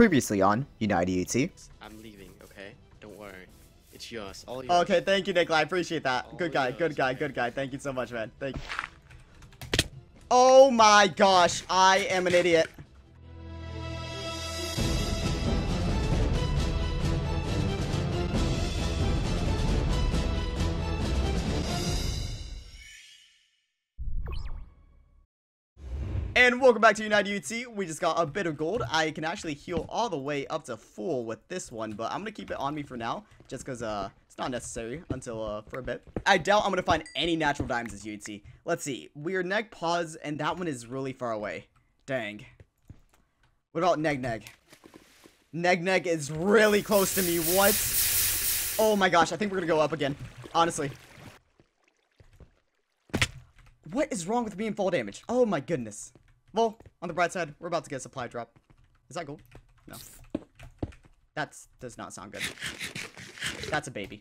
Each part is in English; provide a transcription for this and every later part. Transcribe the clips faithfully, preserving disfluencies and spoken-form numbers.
Previously on United U H C. I'm leaving, okay? Don't worry. It's yours. All yours. Okay, thank you, Nikolai. I appreciate that. All good guy, yours, good guy, man. Good guy. Thank you so much, man. Thank you. Oh my gosh, I am an idiot. And welcome back to United U H C. We just got a bit of gold. I can actually heal all the way up to full with this one, but I'm going to keep it on me for now, just because uh, it's not necessary until uh, for a bit. I doubt I'm going to find any natural diamonds as U H C. Let's see. Weird Neg Paws, and that one is really far away. Dang. What about Neg Neg? Neg Neg is really close to me. What? Oh my gosh, I think we're going to go up again. Honestly. What is wrong with me in fall damage? Oh my goodness. Well, on the bright side, we're about to get a supply drop. Is that gold? No. That does not sound good. That's a baby.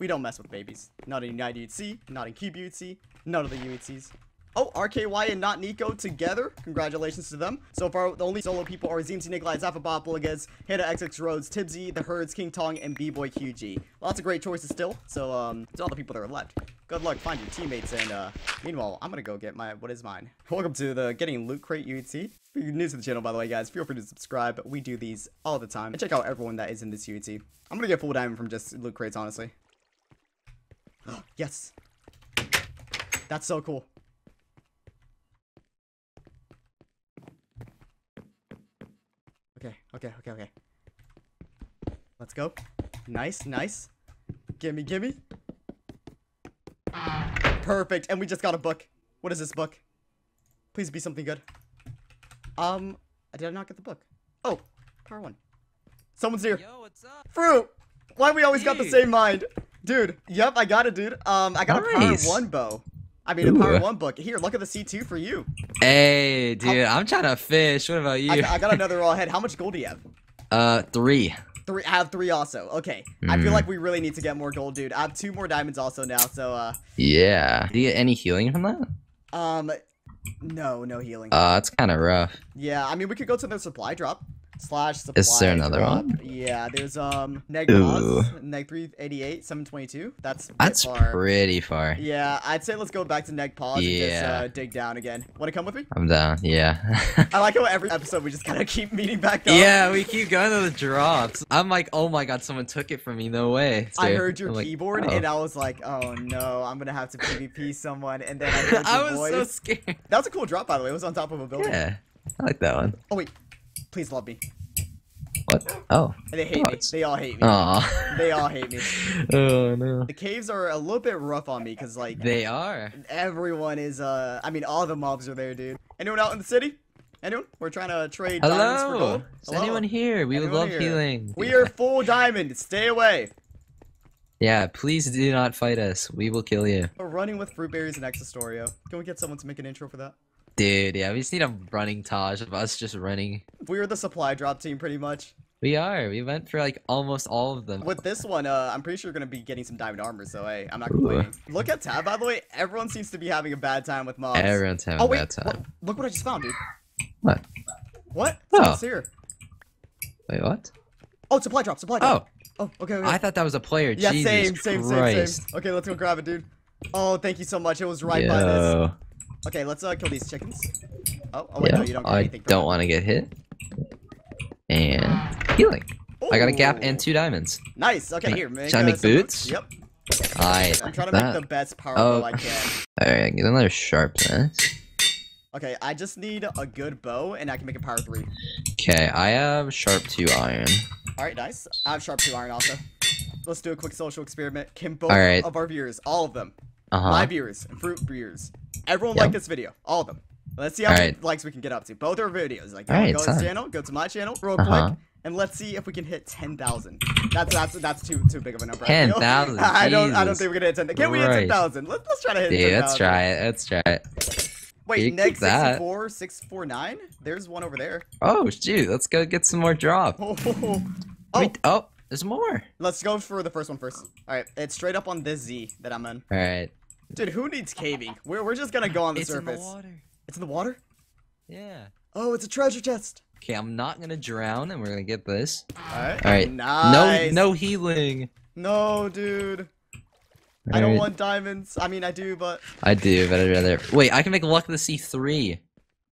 We don't mess with babies. Not in United U H C, not in Cube U H C, none of the U H Cs. Oh, R K Y and Not Nico together. Congratulations to them. So far, the only solo people are Zimzi, Nikolai, Zafabapal, Hana X X Rhodes, Tibzy, The Herds, King Tong, and B-Boy Q G. Lots of great choices still. So, um, it's all the people that are left. Good luck, find your teammates, and uh, meanwhile, I'm gonna go get my, what is mine? Welcome to the Getting Loot Crate U H C. If you're new to the channel, by the way, guys, feel free to subscribe. We do these all the time. And check out everyone that is in this U H C. I'm gonna get full diamond from just loot crates, honestly. Yes! That's so cool. Okay, okay, okay, okay. Let's go. Nice, nice. Gimme, gimme. Perfect, and we just got a book. What is this book? Please be something good. Um, did I not get the book? Oh, power one. Someone's here. Yo, what's up? Fruit! Why we always dude. got the same mind? Dude, yep, I got it, dude. Um, I got nice. a power one bow. I mean, Ooh. a power one book. Here, look at the C two for you. Hey, dude, How I'm trying to fish. What about you? I, I got another raw head. How much gold do you have? Uh, three. Three, I have three also. Okay. Mm. I feel like we really need to get more gold, dude. I have two more diamonds also now, so uh yeah. Do you get any healing from that? Um no, no healing. Uh it's kinda rough. Yeah, I mean we could go to the supply drop. Slash supply Is there another drop. one? Yeah, there's um neg mods, neg three eighty-eight, seven twenty-two. That's That's far. pretty far. Yeah, I'd say let's go back to neg pause yeah. and just uh, dig down again. Wanna come with me? I'm down, yeah. I like how every episode we just kinda keep meeting back up. Yeah, we keep going to the drops. I'm like, oh my god, someone took it from me, no way. So, I heard your I'm keyboard like, oh. and I was like, oh no, I'm gonna have to P v P someone, and then I heard your I was voice. so scared. That was a cool drop by the way, it was on top of a building. Yeah, I like that one. Oh wait. Please love me. What? Oh. And they hate oh, me. They all hate me. Aww. They all hate me. Oh, no. The caves are a little bit rough on me because, like... They are. Everyone is, uh... I mean, all the mobs are there, dude. Anyone out in the city? Anyone? We're trying to trade Hello. diamonds for gold. Is Hello? anyone here? We would love here. healing. We yeah. are full diamond. Stay away. Yeah, please do not fight us. We will kill you. We're running with Fruitberries and xNestorio. Can we get someone to make an intro for that? Dude, yeah, we just need a running Taj of us just running. We were the supply drop team, pretty much. We are. We went for, like, almost all of them. With this one, uh, I'm pretty sure you're going to be getting some diamond armor, so, hey, I'm not complaining. Ooh. Look at Tab, by the way. Everyone seems to be having a bad time with mobs. Everyone's having oh, wait, a bad time. Wh look what I just found, dude. What? What? What's oh. here? Wait, what? Oh, supply drop, supply drop. Oh. Oh, okay, okay. I thought that was a player. Yeah, Jesus same, same, Christ. same, same. Okay, let's go grab it, dude. Oh, thank you so much. It was right Yo. by this. Okay, let's uh, kill these chickens. Oh, oh wait, yeah, no, you don't get anything. I don't want to get hit. And healing. Ooh. I got a gap and two diamonds. Nice. Okay, here. Make, Should uh, I make boots? boots? Yep. I I'm trying to that. make the best power oh. bow I can. Alright, get another sharpness. Okay, I just need a good bow and I can make a power three. Okay, I have sharp two iron. Alright, nice. I have sharp two iron also. Let's do a quick social experiment. Can both right. of our viewers, all of them, Uh-huh. my viewers and Fruit viewers, everyone yep. like this video, all of them. Let's see how right. many likes we can get up to. Both our videos, like right, go to his channel, go to my channel, real uh-huh. quick, and let's see if we can hit ten thousand. That's that's that's too too big of a number. Ten thousand. I don't Jesus I don't think we're gonna hit ten. Can Christ. we hit ten thousand? Let's let's try to hit Dude, ten thousand. Let's try it. Let's try it. Wait, next sixty-four, six four nine. There's one over there. Oh shoot! Let's go get some more drop. Oh. oh. Wait, oh. There's more. Let's go for the first one first. All right, it's straight up on this Z that I'm in. All right. Dude, who needs caving? We're we're just gonna go on the it's surface. It's in the water. It's in the water? Yeah. Oh, it's a treasure chest. Okay, I'm not gonna drown, and we're gonna get this. Alright. Alright. Nice. No, no healing. No, dude. All I don't right. want diamonds. I mean, I do, but... I do, but I'd rather... Wait, I can make luck of the C three.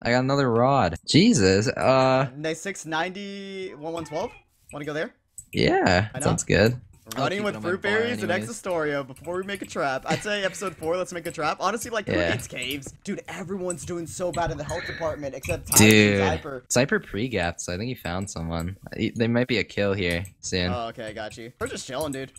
I got another rod. Jesus, uh... Nice six ninety, eleven twelve. Wanna go there? Yeah, that sounds good. Running with Fruitberries and xNestorio before we make a trap. I'd say episode four, let's make a trap. Honestly, like, who yeah. needs caves? Dude, everyone's doing so bad in the health department except Typer and Cyper. Cyper pre-gapped, so I think he found someone. There might be a kill here soon. Oh, okay, got you. We're just chilling, dude.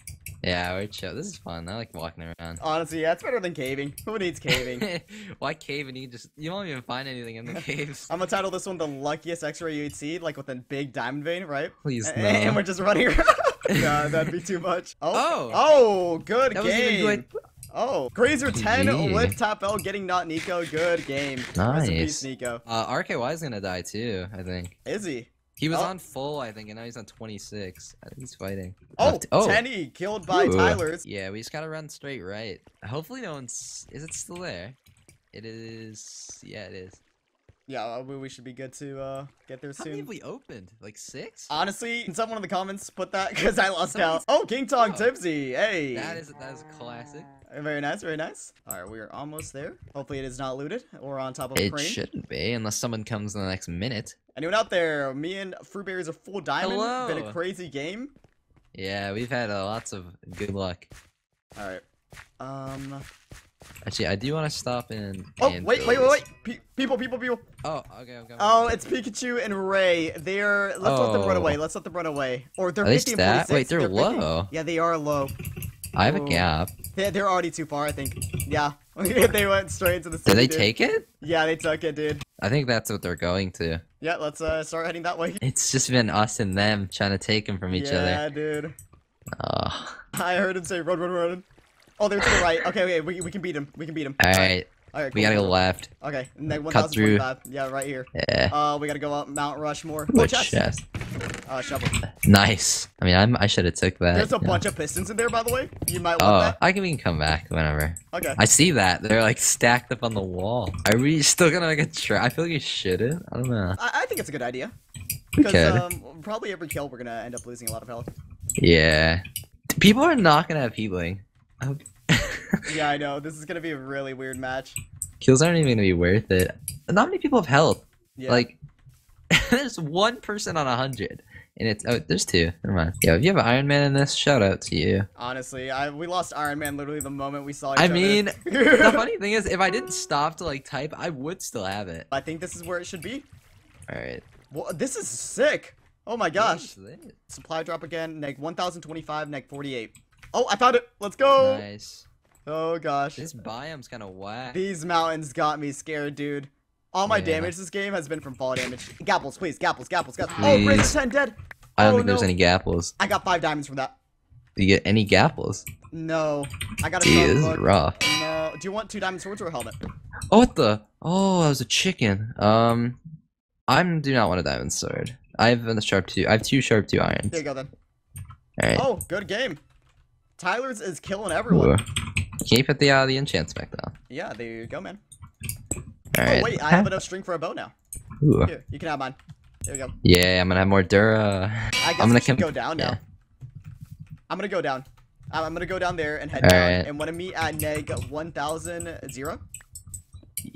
Yeah, we're chill. This is fun. I like walking around. Honestly, yeah, it's better than caving. Who needs caving? Why cave and you just you won't even find anything in the caves? I'm gonna title this one the luckiest X-ray U H C, like with a big diamond vein, right? Please. A no. And we're just running around. Nah, that'd be too much. Oh, oh, oh good that game. Was even good. Oh, Grazer ten with top L getting not Nico. Good game. Nice. Rest in peace, Nico. Uh, R K Y is gonna die too, I think. Is he? He was oh. on full, I think, and now he's on twenty-six. I think he's fighting. Oh, oh. Tenny killed by Ooh. Tyler's. Yeah, we just gotta run straight right. Hopefully no one's... Is it still there? It is... Yeah, it is. Yeah, we should be good to uh, get there How soon. How many have we opened? Like six? Honestly, can someone in the comments put that? Because I lost Someone's... out. Oh, King Tong, oh. Tibzy. Hey. That is, that is a classic. Very nice, very nice. All right, we are almost there. Hopefully it is not looted or on top of a crane. It shouldn't be, unless someone comes in the next minute. Anyone out there? Me and Fruitberries are full diamond. Hello. Been a crazy game. Yeah, we've had uh, lots of good luck. All right. Um. Actually, I do want to stop in. Oh wait, wait, wait, wait! Pe people, people, people! Oh, okay, okay. Oh, it's Pikachu and Ray. They're. Let's oh. let them run away. Let's let them run away. Or they're fifty and forty-six. Wait, they're, they're low. fifty. Yeah, they are low. I have Ooh. a gap. They're, they're already too far, I think. Yeah. They went straight into the city. Did they dude. take it? Yeah, they took it, dude. I think that's what they're going to. Yeah, let's uh, start heading that way. It's just been us and them trying to take him from each yeah, other. Yeah, dude. Oh. I heard him say, run, run, run. Oh, they're to the right. Okay, okay, we, we can beat him. We can beat him. All right. All right, cool. We gotta go left. Okay, and then cut through. Yeah, right here. Yeah. Uh, we gotta go up Mount Rushmore. Oh, chest. chest. Uh, shovel. Nice. I mean, I'm, I should have took that. There's a yeah. bunch of pistons in there, by the way. You might want oh, that. I can we can come back whenever. Okay. I see that they're like stacked up on the wall. Are we still gonna like a try? I feel like you shouldn't. I don't know. I, I think it's a good idea. Because um, probably every kill we're gonna end up losing a lot of health. Yeah. People are not gonna have healing. I hope yeah, I know. This is gonna be a really weird match. Kills aren't even gonna be worth it. Not many people have health. Yeah. Like, there's one person on a hundred, and it's oh, there's two. Never mind. Yo, if you have an Iron Man in this, shout out to you. Honestly, I we lost Iron Man literally the moment we saw each I other. I mean, the funny thing is, if I didn't stop to like type, I would still have it. I think this is where it should be. All right. Well, this is sick. Oh my gosh. Supply drop again. Neg one thousand twenty-five. Neg forty-eight. Oh, I found it. Let's go. Nice. Oh gosh. This biome's kind of whack. These mountains got me scared, dude. All my yeah. damage this game has been from fall damage. Gapples, please. Gapples, gapples, gapples. Please. Oh, Brazen ten dead. I don't oh, think no. there's any gapples. I got five diamonds from that. Do you get any gapples? No. I got a Dude, this is rough. No. Do you want two diamond swords or a helmet? Oh, what the? Oh, that was a chicken. Um, I do not want a diamond sword. I have a sharp two. I have two sharp two irons. There you go, then. All right. Oh, good game. Tyler's is killing everyone. Ooh. Keep it the uh, the enchants back down. Yeah, there you go, man. All right. Oh wait, I have enough string for a bow now. Ooh. Here, you can have mine. There we go. Yeah, I'm gonna have more Dura. I guess I'm gonna go down now. Yeah. I'm gonna go down. I'm, I'm gonna go down there and head All down. Right. And wanna meet at neg one thousand zero.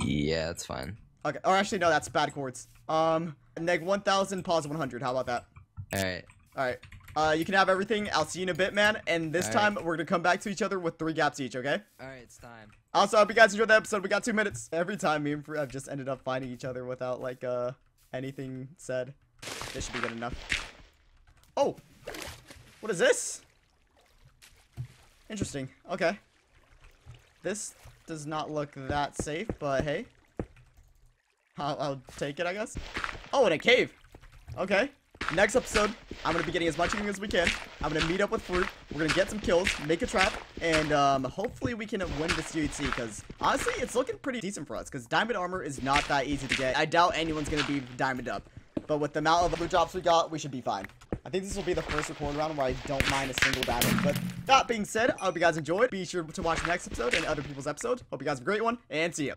Yeah, that's fine. Okay. Or actually, no, that's bad chords. Um, neg one thousand, pause one hundred. How about that? All right. All right. Uh, you can have everything. I'll see you in a bit, man. And this All time, right. we're going to come back to each other with three gaps each, okay? All right, it's time. Also, I hope you guys enjoyed the episode. We got two minutes. Every time, me and Fru have just ended up finding each other without, like, uh, anything said. This should be good enough. Oh! What is this? Interesting. Okay. This does not look that safe, but hey. I'll, I'll take it, I guess. Oh, in a cave. Okay. Next episode, I'm going to be getting as much eating as we can. I'm going to meet up with Fruit. We're going to get some kills, make a trap, and um, hopefully we can win this U H C because, honestly, it's looking pretty decent for us because diamond armor is not that easy to get. I doubt anyone's going to be diamond up, but with the amount of blue drops we got, we should be fine. I think this will be the first record round where I don't mind a single diamond, but that being said, I hope you guys enjoyed. Be sure to watch the next episode and other people's episodes. Hope you guys have a great one, and see ya.